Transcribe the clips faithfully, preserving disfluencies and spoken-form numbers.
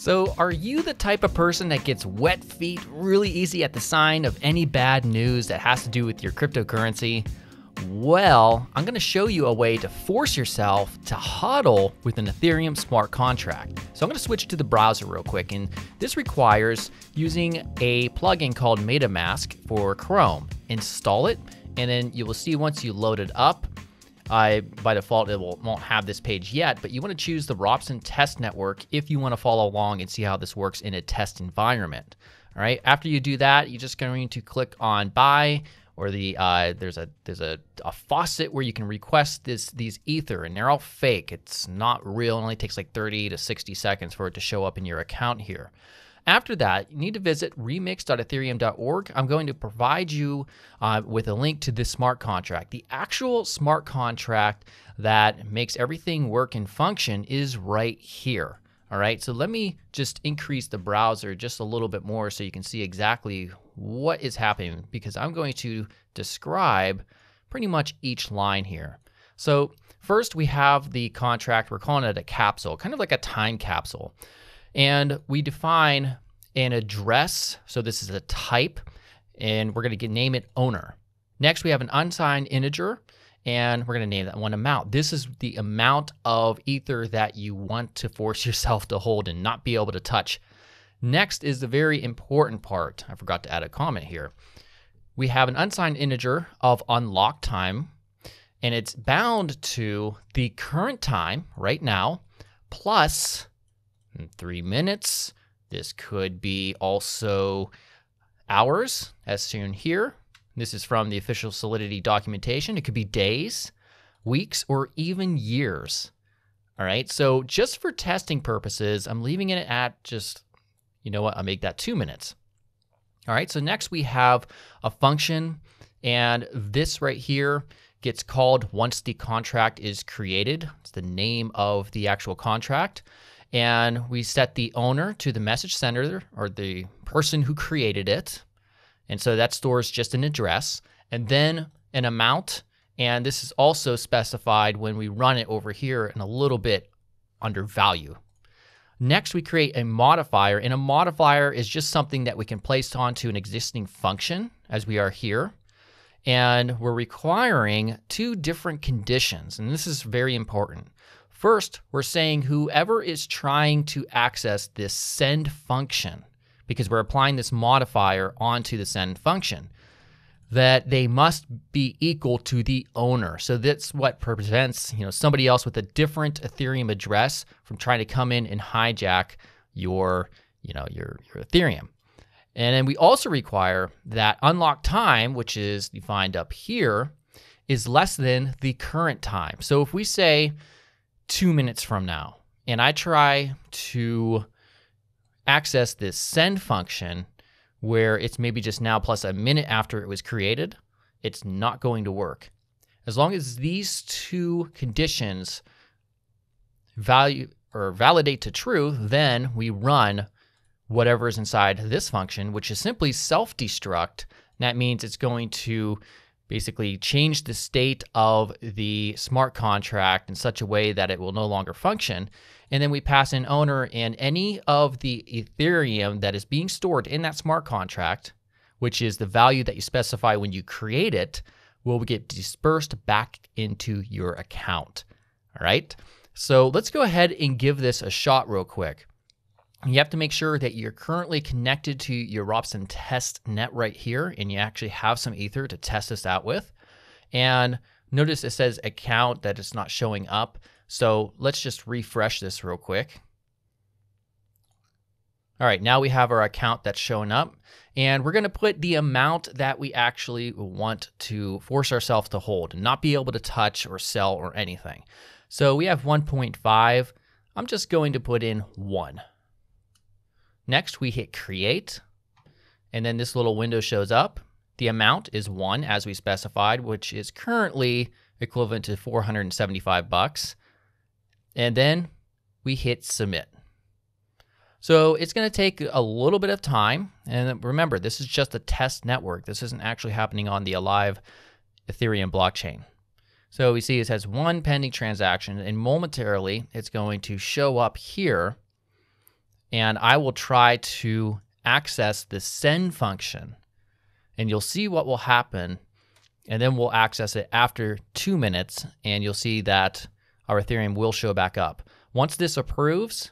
So are you the type of person that gets wet feet really easy at the sign of any bad news that has to do with your cryptocurrency? Well, I'm gonna show you a way to force yourself to hodl with an Ethereum smart contract. So I'm gonna switch to the browser real quick, and this requires using a plugin called MetaMask for Chrome. Install it, and then you will see once you load it up, I, by default, it will, won't have this page yet, but you want to choose the Ropsten Test Network if you want to follow along and see how this works in a test environment. All right. After you do that, you're just going to click on Buy, or the uh, there's a there's a, a faucet where you can request this these Ether, and they're all fake. It's not real. It only takes like thirty to sixty seconds for it to show up in your account here. After that, you need to visit remix dot ethereum dot org. I'm going to provide you uh, with a link to this smart contract. The actual smart contract that makes everything work and function is right here. All right, so let me just increase the browser just a little bit more so you can see exactly what is happening, because I'm going to describe pretty much each line here. So first we have the contract. We're calling it a capsule, kind of like a time capsule. And we define an address, so this is a type, and we're going to name it owner. Next, we have an unsigned integer, and we're going to name that one amount. This is the amount of Ether that you want to force yourself to hold and not be able to touch. Next is the very important part. I forgot to add a comment here. We have an unsigned integer of unlock time, and it's bound to the current time right now plus three minutes. This could be also hours, as shown here. This is from the official Solidity documentation. It could be days, weeks, or even years. All right, so just for testing purposes, I'm leaving it at just, you know what, I'll make that two minutes. All right, so next we have a function, and this right here gets called once the contract is created. It's the name of the actual contract. And we set the owner to the message sender, or the person who created it. And so that stores just an address, and then an amount. And this is also specified when we run it over here in a little bit under value. Next, we create a modifier, and a modifier is just something that we can place onto an existing function, as we are here. And we're requiring two different conditions, and this is very important. First, we're saying whoever is trying to access this send function, because we're applying this modifier onto the send function, that they must be equal to the owner. So that's what prevents, you know, somebody else with a different Ethereum address from trying to come in and hijack your, you know, your, your Ethereum. And then we also require that unlock time, which is defined up here, is less than the current time. So if we say two minutes from now, and I try to access this send function where it's maybe just now plus a minute after it was created, it's not going to work. As long as these two conditions value or validate to true, then we run whatever is inside this function, which is simply self-destruct. That means it's going to basically change the state of the smart contract in such a way that it will no longer function. And then we pass in owner and any of the Ethereum that is being stored in that smart contract, which is the value that you specify when you create it, will get dispersed back into your account. All right. So let's go ahead and give this a shot real quick. You have to make sure that you're currently connected to your Ropsten test net right here, and you actually have some Ether to test this out with. And notice it says account, that it's not showing up. So let's just refresh this real quick. All right, now we have our account that's shown up, and we're going to put the amount that we actually want to force ourselves to hold and not be able to touch or sell or anything. So we have one point five. I'm just going to put in one. Next, we hit create, and then this little window shows up. The amount is one, as we specified, which is currently equivalent to four hundred seventy-five bucks. And then we hit submit. So it's going to take a little bit of time. And remember, this is just a test network. This isn't actually happening on the alive Ethereum blockchain. So we see it has one pending transaction, and momentarily it's going to show up here and I will try to access the send function, and you'll see what will happen. And then we'll access it after two minutes, and you'll see that our Ethereum will show back up. Once this approves,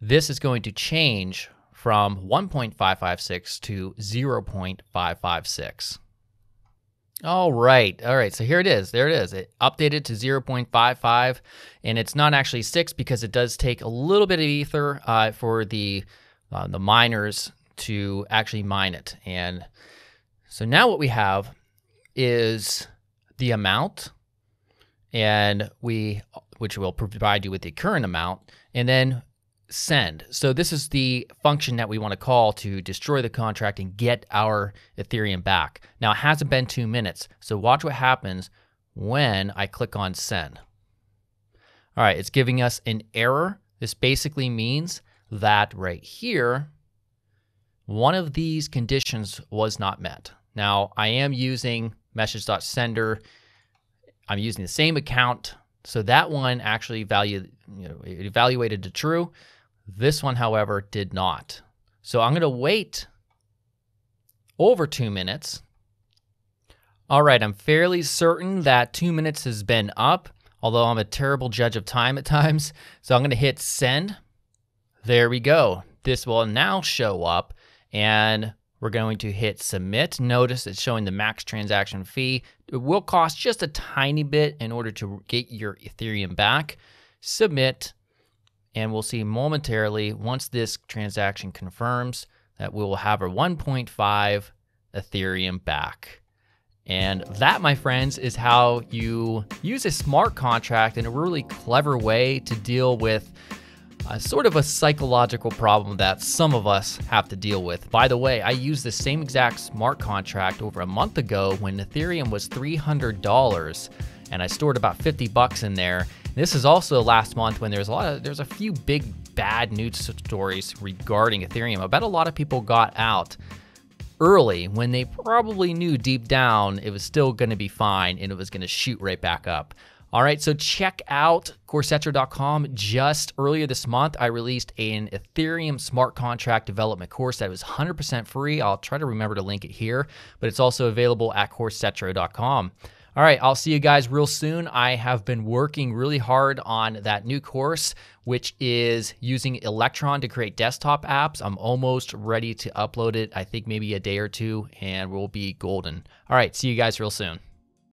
this is going to change from one point five five six to zero point five five six. All right. All right. So here it is. There it is. It updated to zero point five five, and it's not actually six because it does take a little bit of ether uh, for the uh, the miners to actually mine it. And so now what we have is the amount, and we which will provide you with the current amount, and then send. So this is the function that we want to call to destroy the contract and get our Ethereum back. Now it hasn't been two minutes, so watch what happens when I click on send. All right, it's giving us an error. This basically means that right here, one of these conditions was not met. Now I am using message.sender. I'm using the same account, so that one actually value, you know, it evaluated to true. This one, however, did not. So I'm going to wait over two minutes. All right, I'm fairly certain that two minutes has been up, although I'm a terrible judge of time at times. So I'm going to hit send. There we go. This will now show up, and we're going to hit submit. Notice it's showing the max transaction fee. It will cost just a tiny bit in order to get your Ethereum back. Submit. And we'll see momentarily, once this transaction confirms, that we will have our one point five Ethereum back. And that, my friends, is how you use a smart contract in a really clever way to deal with Uh, sort of a psychological problem that some of us have to deal with. By the way, I used the same exact smart contract over a month ago when Ethereum was three hundred dollars, and I stored about fifty bucks in there. This is also last month when there's a lot of, there's a few big bad news stories regarding Ethereum. I bet a lot of people got out early when they probably knew deep down it was still going to be fine and it was going to shoot right back up. All right, so check out coursetro dot com. Just earlier this month, I released an Ethereum smart contract development course that was one hundred percent free. I'll try to remember to link it here, but it's also available at coursetro dot com. All right, I'll see you guys real soon. I have been working really hard on that new course, which is using Electron to create desktop apps. I'm almost ready to upload it, I think maybe a day or two, and we'll be golden. All right, see you guys real soon.